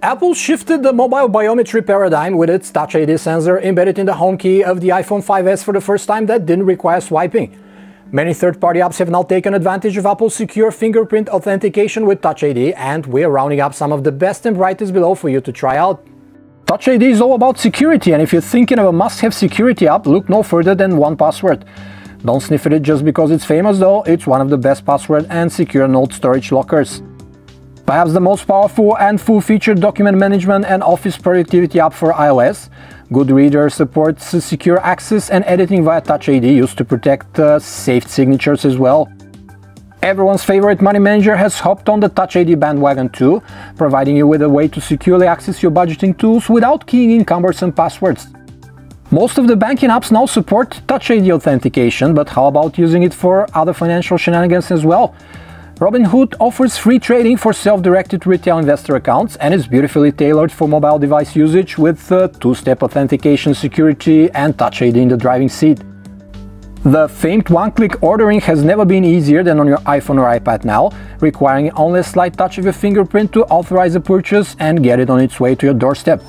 Apple shifted the mobile biometry paradigm with its Touch ID sensor embedded in the home key of the iPhone 5s for the first time that didn't require swiping. Many third-party apps have now taken advantage of Apple's secure fingerprint authentication with Touch ID, and we're rounding up some of the best and brightest below for you to try out. Touch ID is all about security, and if you're thinking of a must-have security app, look no further than 1Password. Don't sniff at it just because it's famous though, it's one of the best password and secure note storage lockers. Perhaps the most powerful and full-featured document management and office productivity app for iOS, GoodReader supports secure access and editing via Touch ID used to protect saved signatures as well. Everyone's favorite money manager has hopped on the Touch ID bandwagon too, providing you with a way to securely access your budgeting tools without keying in cumbersome passwords. Most of the banking apps now support Touch ID authentication, but how about using it for other financial shenanigans as well? Robinhood offers free trading for self-directed retail investor accounts and is beautifully tailored for mobile device usage with two-step authentication, security and Touch ID in the driving seat. The famed one-click ordering has never been easier than on your iPhone or iPad now, requiring only a slight touch of your fingerprint to authorize a purchase and get it on its way to your doorstep.